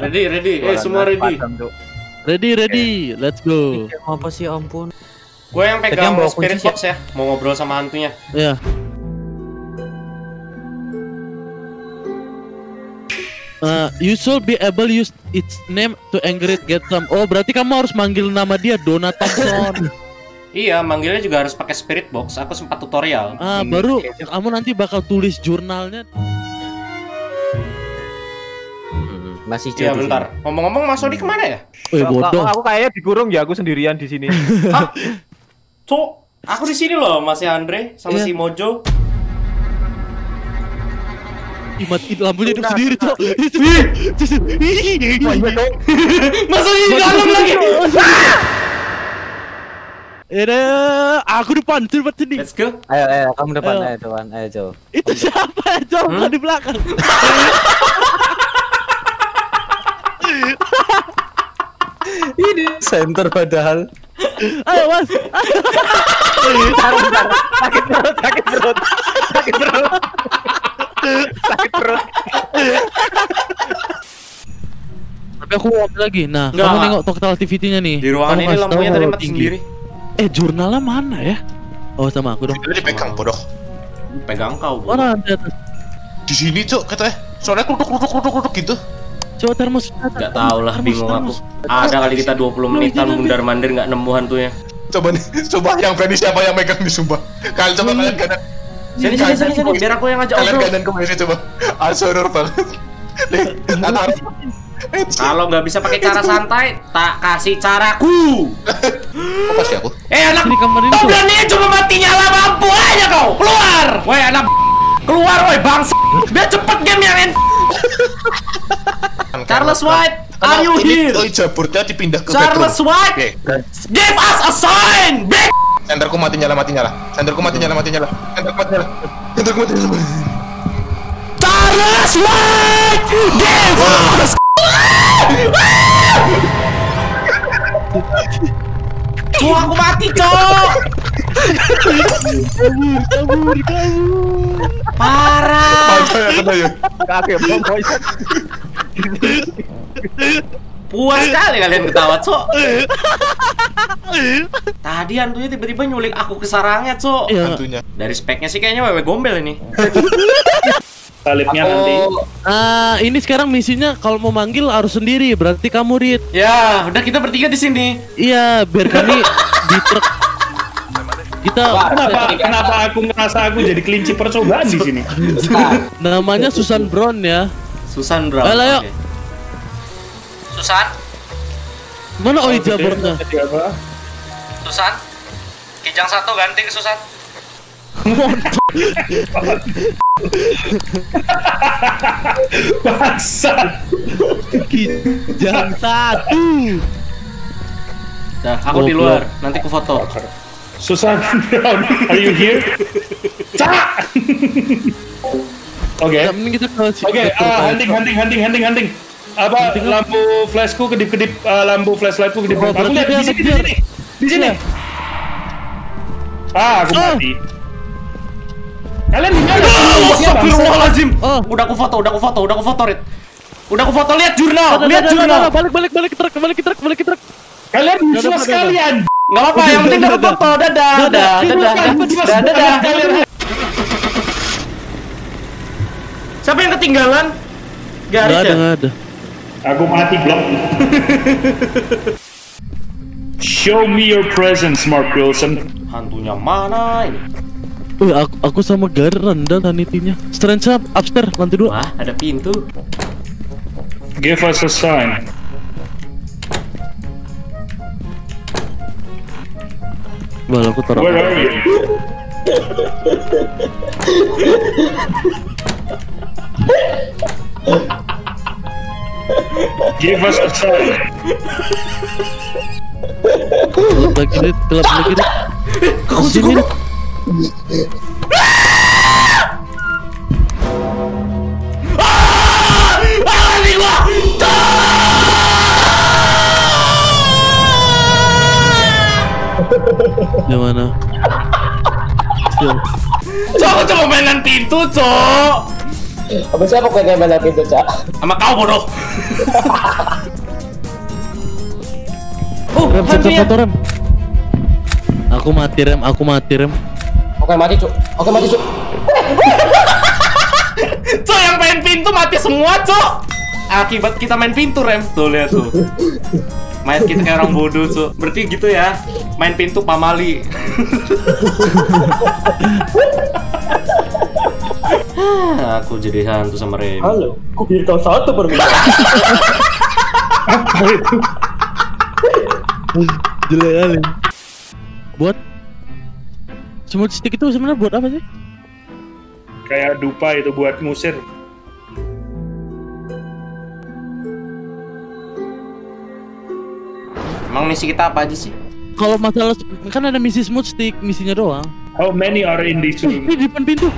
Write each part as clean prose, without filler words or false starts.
Ready. Semua ready. Ready. Let's go. Apa sih, ampun. Gue yang pegang spirit box ya. Mau ngobrol sama hantunya. Iya. You should be able to use its name to angry it, get some. Oh, berarti kamu harus manggil nama dia, Donna Thompson. Iya, manggilnya juga harus pakai spirit box. Aku sempat tutorial. Baru kamu nanti bakal tulis jurnalnya. Masih cuti. Iya, bentar. Ngomong-ngomong, Mas Odi kemana ya? Bodoh. Aku kayaknya dikurung ya, aku sendirian di sini. Hah? Cok, aku di sini loh, Mas Andre sama si Mojo. Matiin lampunya hidup sendiri, Cok. Masuknya di dalam lagi. Aku depan, coba sini. Let's go. Ayo, kamu depan, ayo, Cok. Itu siapa, Cok? Bukan di belakang. Ini center padahal. Ayo, Mas. Sakit perut. Sakit perut. Tapi aku mau lagi. Nah, kamu nengok total activity-nya nih. Di ruangan ini lampunya tadi mati sendiri. Jurnalnya mana ya? Oh, sama aku dong. Jadi pegang bodoh. Pegang kau. Orang di sini, Cok, katanya. Soalnya kluduk gitu. Coba termos. Enggak tahu lah, bingung aku. Ada kali kita 20 menitan mundar-mandir enggak nemu hantunya. Coba yang berani siapa yang megang di sumpah. Kalian coba kadang-kadang. Sini biar aku yang ngajak Osro. Kalian ke sini coba. Asor banget. Kalau nggak bisa pakai cara santai, tak kasih caraku. Apa sih aku? Anak. Kau berani coba mati nyala mampu aja kau. Keluar. Woi anak. Keluar woi bangsa. Biar cepet game yang end. Charles White. Are you here? Jaburnya dipindah ke Charles White. Give us a sign, bitch. Senterku mati nyala. Senterku mati nyala. Senterku mati nyala. Charles White, give us. Cok, aku mati, Cok. Kabur. Parah. Puas sekali kalian ketawa, Cok. Tadi hantunya tiba-tiba nyulik aku ke sarangnya, Cok. Hantunya. Dari speknya sih kayaknya wewe gombel ini. Salibnya nanti. Ini sekarang misinya kalau mau manggil harus sendiri, berarti kamu Rit. Ya, udah kita bertiga di sini. Iya, biar kami di truk. Kita kenapa aku ngerasa aku jadi kelinci percobaan di sini? Namanya Susan Brown ya. Susan Brown. Ayo. Susan, mana Oi Jaburnya? Susan, kijang satu ganti ke Susan. Paksa, kijang satu. Dah, aku di luar. Nanti ku foto. Susan Brown, are you here? Cak. Oke. Oke. Hunting. Apa lampu flashku kedip-kedip, lampu flashlightku kedip-kedip. Aku lihat di sini. Aku mati. Kalian gimana? Astagfirullahalazim. Udah aku foto, Rit. Udah aku foto, lihat jurnal. Balik ke truk. Kalian jelas kalian. Enggak apa-apa, yang penting dapat foto. Dadah. Siapa yang ketinggalan? Enggak ada. Aku mati blok. Show me your presence, Mark Wilson. Hantunya mana ini? Aku sama Gary rendah nanitinya. Strange up, upstairs, lantai 2. Wah, ada pintu. Give us a sign. Wah, aku taruh. Where are you? Give us a sign. Gelap lagi deh. Kesini deh. Gimana? Cok, coba mainan pintu, Cok. Apa sih aku kayaknya balap itu, Cak? Sama kau, bodoh! Rem, satu rem. Aku mati rem. Oke mati cuk. Cuk, yang main pintu mati semua, cuk. Akibat kita main pintu, rem. Tuh, lihat tuh. Main kita kayak orang bodoh, cuk. Berarti gitu ya, main pintu pamali. Aku jadi hantu sama rem. Halo, aku biar kau satu permintaan. Apa itu? Jelek kali. Buat semut stick itu sebenarnya buat apa sih? Kayak dupa itu buat ngusir. Emang misi kita apa aja sih? Kalau masalah kan ada misi smooth stick, misinya doang. How many are in this room? Di depan pintu.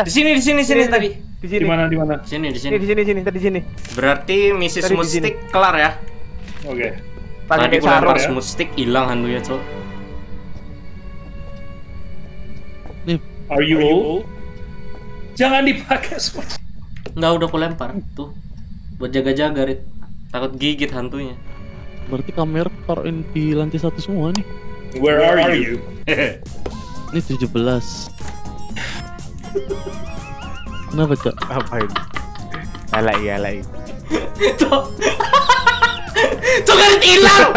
Di sini tadi. Di mana? Di sini. Berarti misi smooth stick kelar ya? Oke. Tadi aku lempar smooth stick hilang hantunya, Cok. Are you old? Jangan dipakai smooth. Enggak, udah aku lempar tuh. Buat jaga-jaga, Rit. Takut gigit hantunya. Berarti kamera taruhin di lantai satu semua nih. Where are you? Ini 17. Kenapa, Cok? Apain? Alai. Cok. Cok, Garit hilang.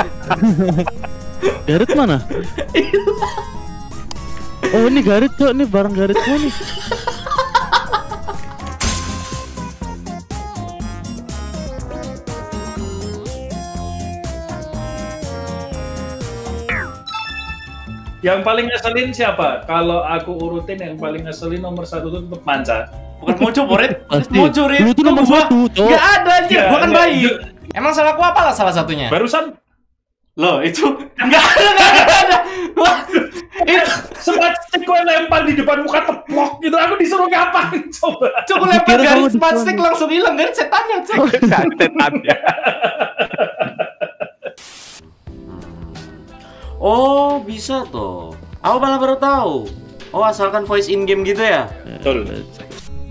Garit mana? Oh, ini Garit, Cok. Ini barang Garit gua nih. Yang paling ngeselin siapa? Kalau aku urutin yang paling ngeselin nomor 1 itu tetep Manca. Bukan Mojo, Borit. Mojo, Rit. Lu tuh nomor 1, Cok. Gak ada, anjir. Gua kan baik. Emang salah gua apa salah satunya? Barusan. Loh, itu. Gak ada. Wah. Itu. Sempat stick gue lempar di depan muka teplok gitu. Aku disuruh ngapain, coba. Coba lempar Garis sempat stick langsung hilang. Garis setannya, Cok. Setannya. Oh, bisa toh. Aku malah baru tahu. Oh, asalkan voice in game gitu ya? Betul.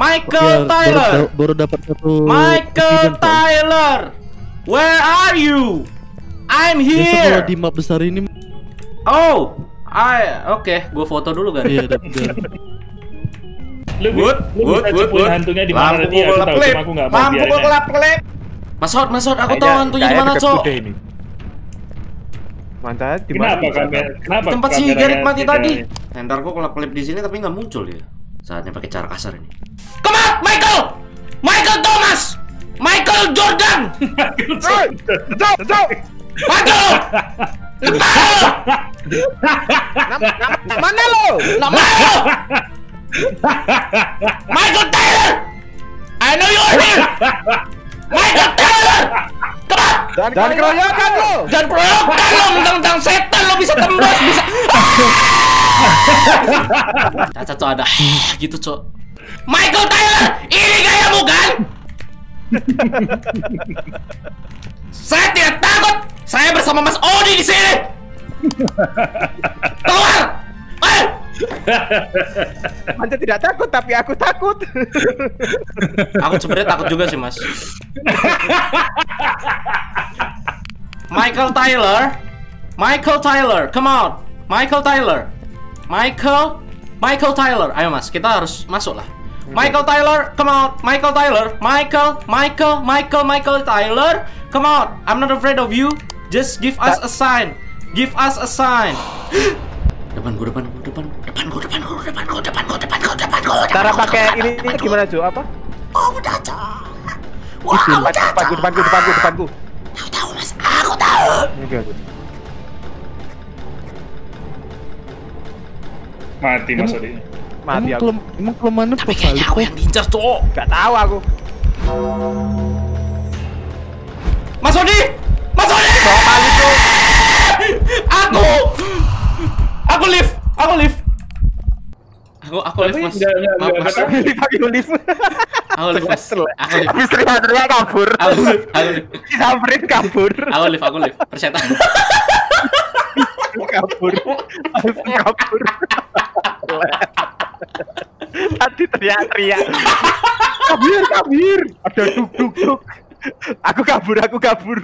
Michael Taylor. Baru dapat satu. Michael Taylor. Where are you? I'm here. Di map besar ini. Oh, oke, gue foto dulu kan. Iya, dapat. Good. Hantunya di mana tadi? Aku enggak mau biarin. Mampu kelap-kelip. Mas Hot, aku tahu hantunya di mana, Cok. Mantap, kenapa tempat si Garit mati tadi? Ntar gua kelap-kelip di sini tapi nggak muncul ya. Saatnya pakai cara kasar ini. Come on, Michael Thomas, Michael Jordan. Michael, mana lo? Michael Taylor, I know you are here. Michael Taylor, cepat! Dan keroyokan lo! Dan keroyokan lo! Mentang-mentang setan lo bisa tembus, bisa... Caca, Cok, ada gitu, Cok. Michael Taylor! Ini gayamu kan? Saya tidak takut! Saya bersama Mas Odi di sini! Keluar! Anda tidak takut, tapi aku takut. Aku sebenarnya takut juga sih, Mas. Michael Taylor, come out. Michael Taylor, ayo Mas, kita harus masuk lah. Michael Taylor, come out. Michael Taylor, Michael Taylor, come out. I'm not afraid of you. Just give us a sign. Depan gua. Cara pakai ini gimana, Cu? Apa? Oh, udah, Cu. Wah, udah. Depan gua. Tahu, Mas. Aku tahu. Oke. Mati Mas Odi. Mati aku. Emang ke mana kok balik? Aku yang diincar, Cok. Enggak tahu aku. Mas Odi. Bawa balik, Cok. Aku lift, Mas. Aku lift. Habis teriak-teriak kabur. Aku lift. Persetan. Kabur. teriak-teriak. Kabur, kabur. Ada duk-duk-duk. Aku kabur, aku kabur.